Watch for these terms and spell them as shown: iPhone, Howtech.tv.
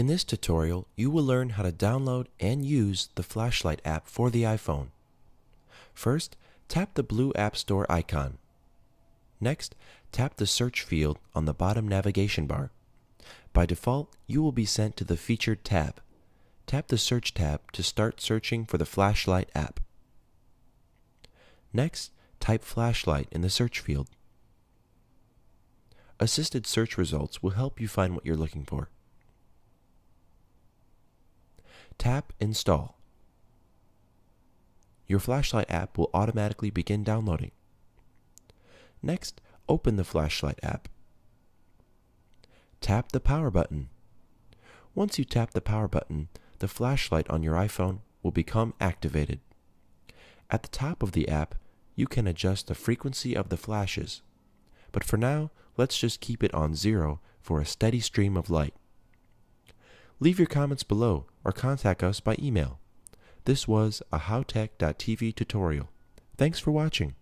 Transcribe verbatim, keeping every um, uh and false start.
In this tutorial, you will learn how to download and use the Flashlight app for the iPhone. First, tap the blue App Store icon. Next, tap the search field on the bottom navigation bar. By default, you will be sent to the Featured tab. Tap the Search tab to start searching for the Flashlight app. Next, type Flashlight in the search field. Assisted search results will help you find what you're looking for. Tap Install. Your Flashlight app will automatically begin downloading. Next, open the Flashlight app. Tap the power button. Once you tap the power button, the flashlight on your iPhone will become activated. At the top of the app, you can adjust the frequency of the flashes, but for now, let's just keep it on zero for a steady stream of light. Leave your comments below or contact us by email. This was a How Tech dot T V tutorial. Thanks for watching.